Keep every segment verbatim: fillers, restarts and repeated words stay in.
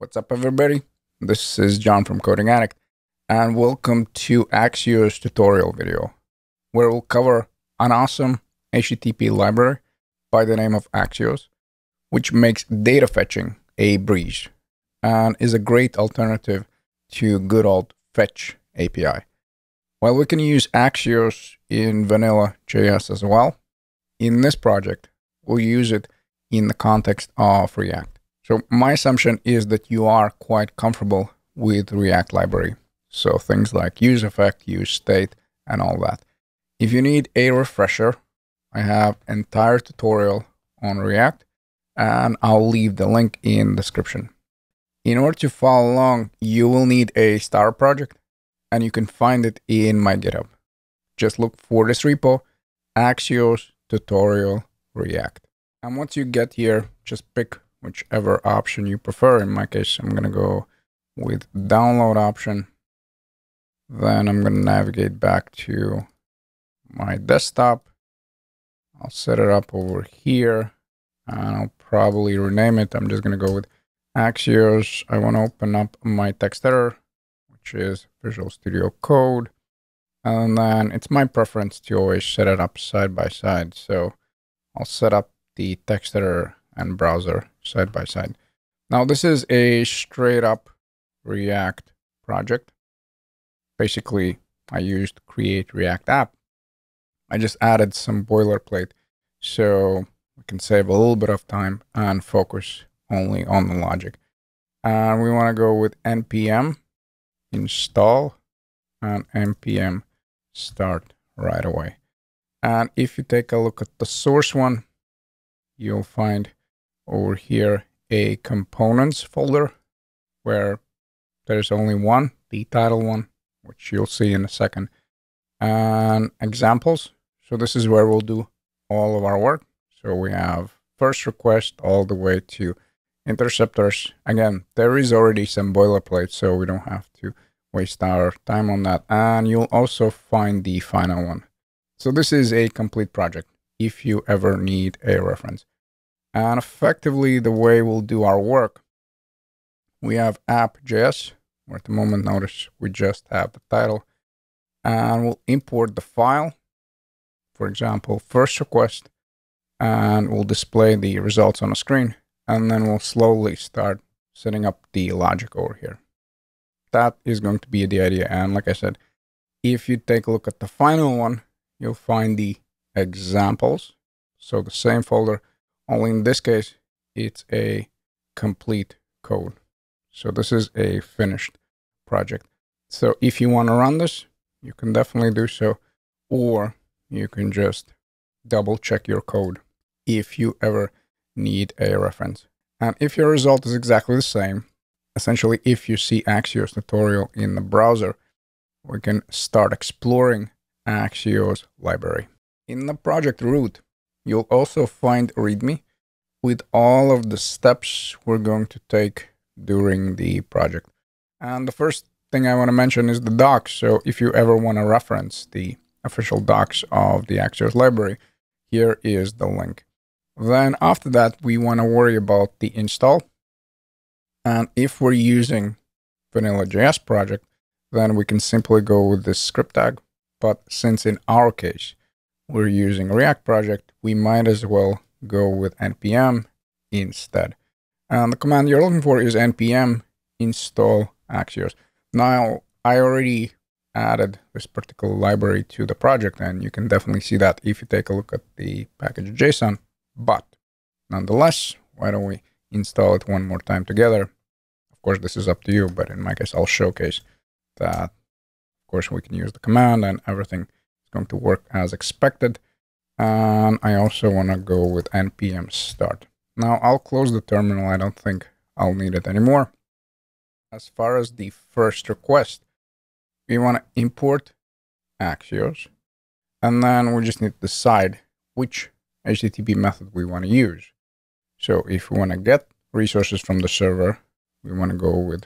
What's up, everybody? This is John from Coding Addict, and welcome to Axios tutorial video, where we'll cover an awesome H T T P library by the name of Axios, which makes data fetching a breeze and is a great alternative to good old fetch A P I. While we can use Axios in Vanilla J S as well, in this project, we'll use it in the context of React. So my assumption is that you are quite comfortable with React library. So things like useEffect, useState, and all that. If you need a refresher, I have an entire tutorial on React, and I'll leave the link in description. In order to follow along, you will need a star project, and you can find it in my GitHub. Just look for this repo, Axios tutorial React. And once you get here, just pick whichever option you prefer. In my case, I'm going to go with download option. Then I'm going to navigate back to my desktop. I'll set it up over here, and I'll probably rename it. I'm just going to go with Axios. I want to open up my text editor, which is Visual Studio Code. And then it's my preference to always set it up side by side. So I'll set up the text editor and browser side by side. Now, this is a straight up React project. Basically, I used Create React App. I just added some boilerplate so we can save a little bit of time and focus only on the logic. And we want to go with npm install and npm start right away. And if you take a look at the source one, you'll find over here a components folder where there's only one, the title one, which you'll see in a second, and examples. So this is where we'll do all of our work. So we have first request all the way to interceptors. Again, there is already some boilerplate, so we don't have to waste our time on that. And you'll also find the final one. So this is a complete project if you ever need a reference. And effectively, the way we'll do our work, we have app dot J S, where at the moment, notice we just have the title, and we'll import the file, for example, first request, and we'll display the results on a screen, and then we'll slowly start setting up the logic over here. That is going to be the idea. And like I said, if you take a look at the final one, you'll find the examples. So the same folder, only in this case, it's a complete code. So this is a finished project. So if you want to run this, you can definitely do so, or you can just double check your code if you ever need a reference. And if your result is exactly the same, essentially, if you see Axios tutorial in the browser, we can start exploring Axios library. In the project root, you'll also find README with all of the steps we're going to take during the project. And the first thing I want to mention is the docs. So if you ever want to reference the official docs of the Axios library, here is the link. Then after that, we want to worry about the install. And if we're using Vanilla J S project, then we can simply go with this script tag. But since in our case, we're using React project, we might as well go with npm instead. And the command you're looking for is npm install Axios. Now, I already added this particular library to the project, and you can definitely see that if you take a look at the package dot J S O N. But nonetheless, why don't we install it one more time together? Of course, this is up to you, but in my case, I'll showcase that. Of course, we can use the command and everything is going to work as expected. And I also want to go with npm start. Now, I'll close the terminal. I don't think I'll need it anymore. As far as the first request, we want to import Axios, and then we just need to decide which H T T P method we want to use. So if we want to get resources from the server, we want to go with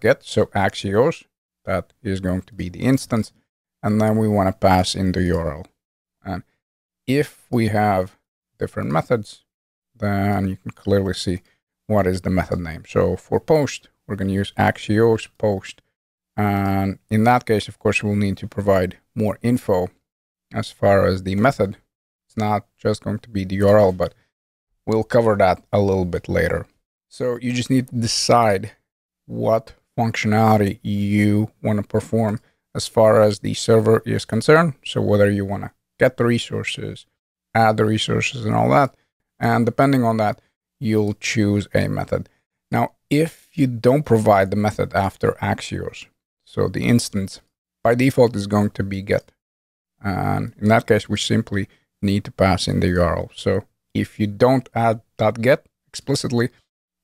.get. So Axios, that is going to be the instance, and then we want to pass in the U R L. And if we have different methods, then you can clearly see what is the method name. So for post, we're going to use Axios post. And in that case, of course, we'll need to provide more info as far as the method. It's not just going to be the U R L, but we'll cover that a little bit later. So you just need to decide what functionality you want to perform as far as the server is concerned. So whether you want to get the resources, add the resources and all that. And depending on that, you'll choose a method. Now, if you don't provide the method after Axios, so the instance by default is going to be get. And in that case, we simply need to pass in the U R L. So if you don't add that get explicitly,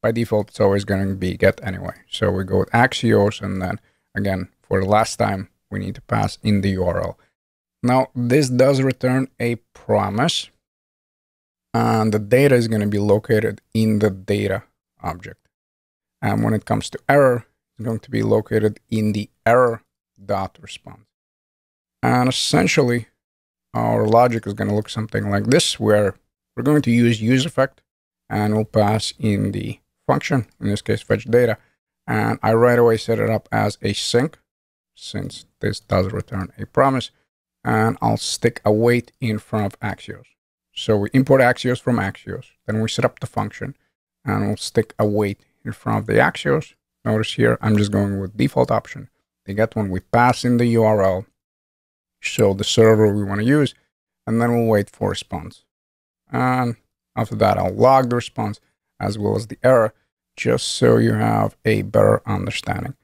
by default, it's always going to be get anyway. So we go with Axios, and then again, for the last time, we need to pass in the U R L. Now, this does return a promise, and the data is going to be located in the data object. And when it comes to error, it's going to be located in the error.response. And essentially, our logic is going to look something like this, where we're going to use useEffect, and we'll pass in the function, in this case, fetch data. And I right away set it up as a sync, since this does return a promise. And I'll stick await in front of Axios. So we import Axios from Axios, then we set up the function, and we'll stick await in front of the Axios. Notice here, I'm just going with default option. They get one, we pass in the U R L, show the server we want to use, and then we'll wait for response. And after that, I'll log the response as well as the error, just so you have a better understanding.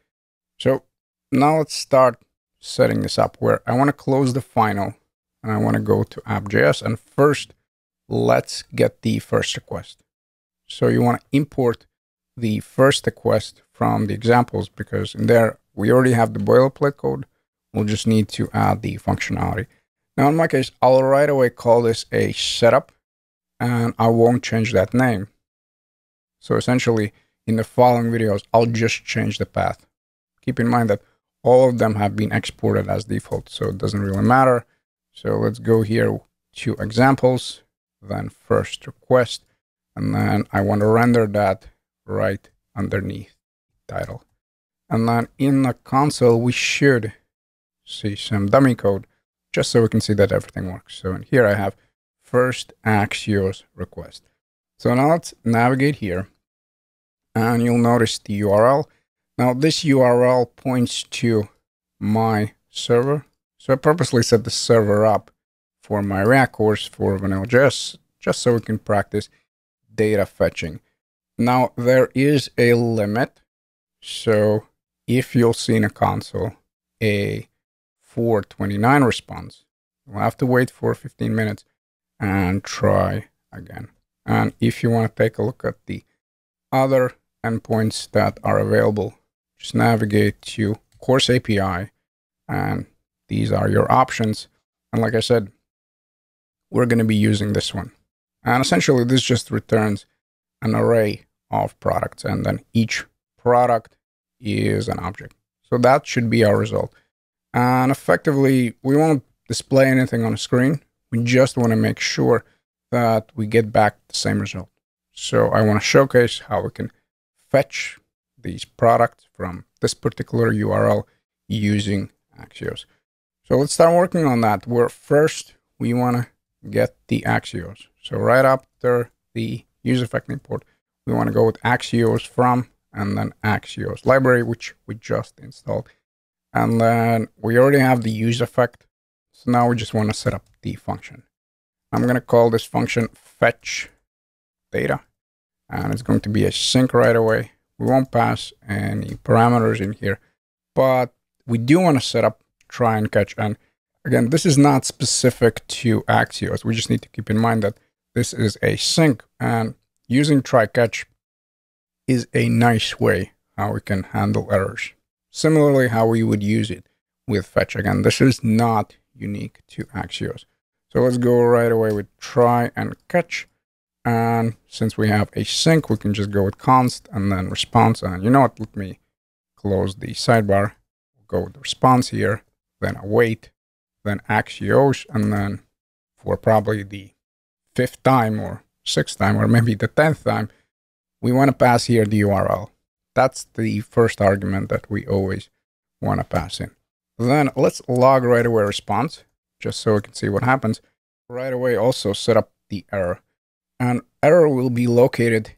So now let's start setting this up, where I want to close the final and I want to go to app.js. And first, let's get the first request. So you want to import the first request from the examples, because in there we already have the boilerplate code. We'll just need to add the functionality. Now, in my case, I'll right away call this a setup, and I won't change that name. So essentially, in the following videos, I'll just change the path. Keep in mind that all of them have been exported as default, so it doesn't really matter. So let's go here to examples, then first request, and then I want to render that right underneath title. And then in the console, we should see some dummy code, just so we can see that everything works. So in here I have first Axios request. So now let's navigate here, and you'll notice the U R L. Now this U R L points to my server. So I purposely set the server up for my React course for VanillaJS, just so we can practice data fetching. Now there is a limit. So if you'll see in a console a four twenty-nine response, we'll have to wait for fifteen minutes and try again. And if you want to take a look at the other endpoints that are available, just navigate to course A P I, and these are your options. And like I said, we're going to be using this one. And essentially this just returns an array of products, and then each product is an object. So that should be our result. And effectively, we won't display anything on the screen. We just want to make sure that we get back the same result. So I want to showcase how we can fetch these products from this particular U R L using Axios. So let's start working on that, where first we want to get the Axios. So right after the useEffect import, we want to go with Axios from, and then Axios library, which we just installed. And then we already have the useEffect. So now we just want to set up the function. I'm going to call this function fetch data, and it's going to be a sync right away. We won't pass any parameters in here, but we do want to set up try and catch. And again, this is not specific to Axios. We just need to keep in mind that this is a sync, and using try catch is a nice way how we can handle errors. Similarly, how we would use it with fetch. Again, this is not unique to Axios. So let's go right away with try and catch. And since we have a sync, we can just go with const and then response. And you know what, let me close the sidebar. We'll go with the response here, then await, then Axios. And then for probably the fifth time or sixth time, or maybe the tenth time, we want to pass here the U R L. That's the first argument that we always want to pass in. Then let's log right away response, just so we can see what happens. Right away also set up the error. An error will be located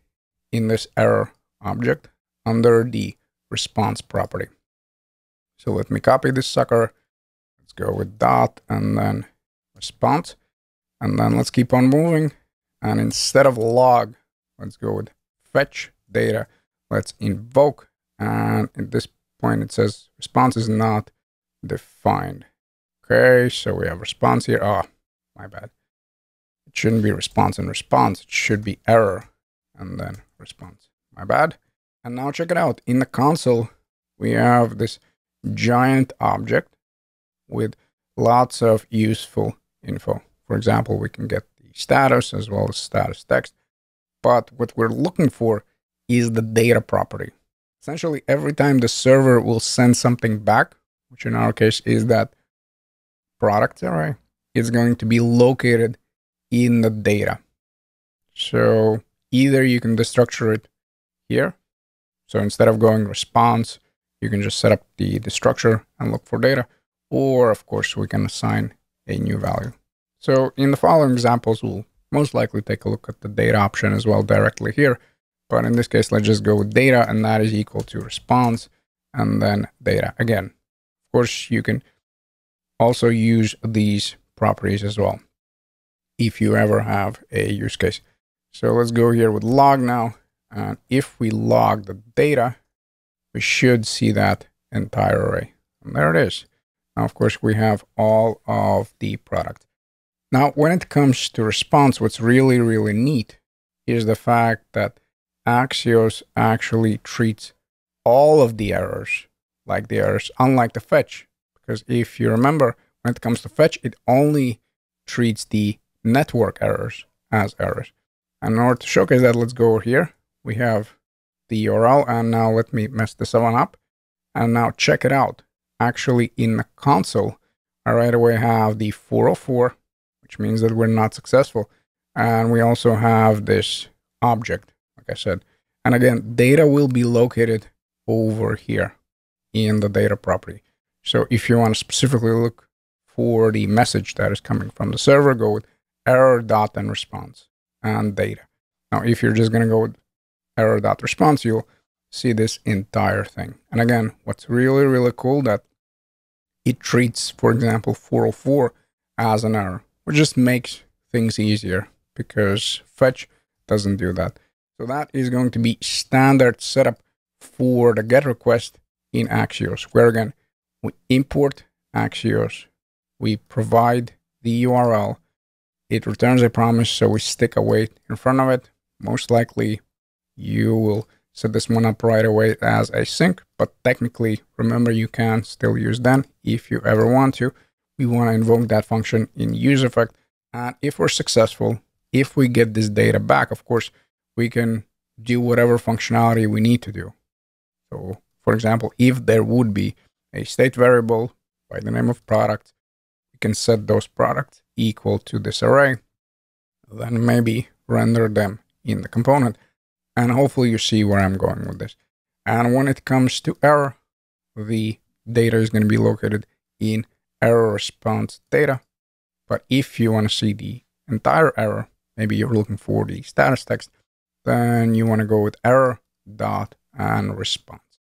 in this error object under the response property. So let me copy this sucker. Let's go with dot and then response. And then let's keep on moving. And instead of log, let's go with fetch data. Let's invoke. And at this point, it says response is not defined. Okay, so we have response here. Oh, my bad. It shouldn't be response and response. It should be error and then response. My bad. And now check it out. In the console, we have this giant object with lots of useful info. For example, we can get the status as well as status text. But what we're looking for is the data property. Essentially, every time the server will send something back, which in our case is that product array, it's going to be located in the data. So either you can destructure it here. So instead of going response, you can just set up the destructure and look for data. Or of course, we can assign a new value. So in the following examples, we'll most likely take a look at the data option as well directly here. But in this case, let's just go with data, and that is equal to response and then data again. Of course, you can also use these properties as well if you ever have a use case. So let's go here with log now. And if we log the data, we should see that entire array. And there it is. Now, of course, we have all of the product. Now, when it comes to response, what's really, really neat is the fact that Axios actually treats all of the errors like the errors, unlike the fetch. Because if you remember, when it comes to fetch, it only treats the network errors as errors. And in order to showcase that, let's go over here. We have the U R L, and now let me mess this one up. And now check it out. Actually, in the console, I right away have the four oh four. Which means that we're not successful. And we also have this object, like I said. And again, data will be located over here in the data property. So if you want to specifically look for the message that is coming from the server, go with error dot and response and data. Now, if you're just going to go with error dot response, you'll see this entire thing. And again, what's really, really cool that it treats, for example, four oh four as an error. Which just makes things easier because fetch doesn't do that. So that is going to be standard setup for the GET request in Axios, where again, we import Axios, we provide the U R L, it returns a promise, so we stick a wait in front of it. Most likely, you will set this one up right away as async, but technically, remember, you can still use then if you ever want to. We want to invoke that function in useEffect. And if we're successful, if we get this data back, of course, we can do whatever functionality we need to do. So for example, if there would be a state variable by the name of product, we can set those products equal to this array, then maybe render them in the component. And hopefully you see where I'm going with this. And when it comes to error, the data is going to be located in error response data. But if you want to see the entire error, maybe you're looking for the status text, then you want to go with error dot and response.